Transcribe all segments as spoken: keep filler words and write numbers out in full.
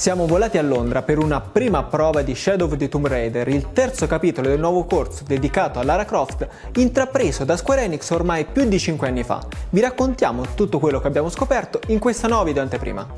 Siamo volati a Londra per una prima prova di Shadow of the Tomb Raider, il terzo capitolo del nuovo corso dedicato a Lara Croft, intrapreso da Square Enix ormai più di cinque anni fa. Vi raccontiamo tutto quello che abbiamo scoperto in questa nuova video anteprima.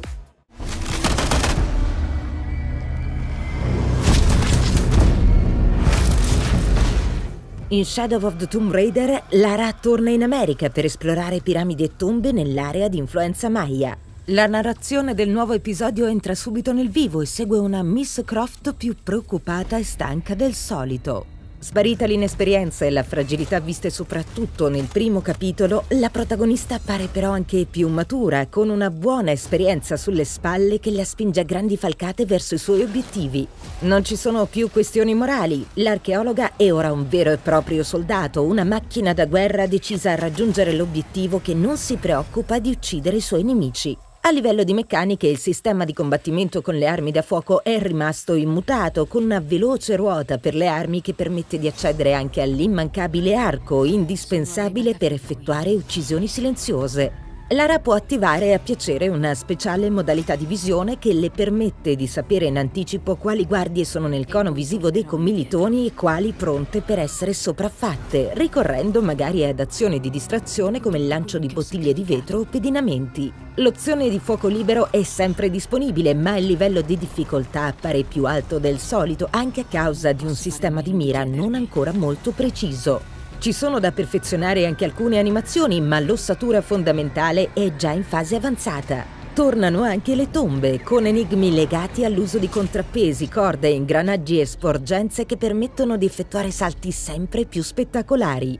In Shadow of the Tomb Raider, Lara torna in America per esplorare piramidi e tombe nell'area di influenza Maya. La narrazione del nuovo episodio entra subito nel vivo e segue una Miss Croft più preoccupata e stanca del solito. Sparita l'inesperienza e la fragilità viste soprattutto nel primo capitolo, la protagonista appare però anche più matura, con una buona esperienza sulle spalle che la spinge a grandi falcate verso i suoi obiettivi. Non ci sono più questioni morali, l'archeologa è ora un vero e proprio soldato, una macchina da guerra decisa a raggiungere l'obiettivo che non si preoccupa di uccidere i suoi nemici. A livello di meccaniche, il sistema di combattimento con le armi da fuoco è rimasto immutato, con una veloce ruota per le armi che permette di accedere anche all'immancabile arco, indispensabile per effettuare uccisioni silenziose. Lara può attivare a piacere una speciale modalità di visione che le permette di sapere in anticipo quali guardie sono nel cono visivo dei commilitoni e quali pronte per essere sopraffatte, ricorrendo magari ad azioni di distrazione come il lancio di bottiglie di vetro o pedinamenti. L'opzione di fuoco libero è sempre disponibile, ma il livello di difficoltà appare più alto del solito anche a causa di un sistema di mira non ancora molto preciso. Ci sono da perfezionare anche alcune animazioni, ma l'ossatura fondamentale è già in fase avanzata. Tornano anche le tombe, con enigmi legati all'uso di contrappesi, corde, ingranaggi e sporgenze che permettono di effettuare salti sempre più spettacolari.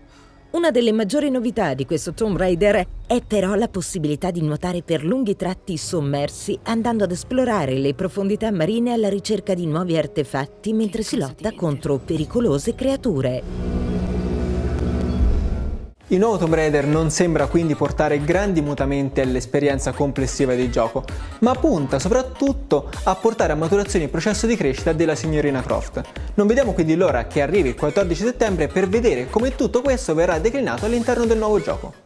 Una delle maggiori novità di questo Tomb Raider è però la possibilità di nuotare per lunghi tratti sommersi, andando ad esplorare le profondità marine alla ricerca di nuovi artefatti mentre si lotta contro pericolose creature. Il nuovo Tomb Raider non sembra quindi portare grandi mutamenti all'esperienza complessiva del gioco, ma punta soprattutto a portare a maturazione il processo di crescita della signorina Croft. Non vediamo quindi l'ora che arrivi il quattordici settembre per vedere come tutto questo verrà declinato all'interno del nuovo gioco.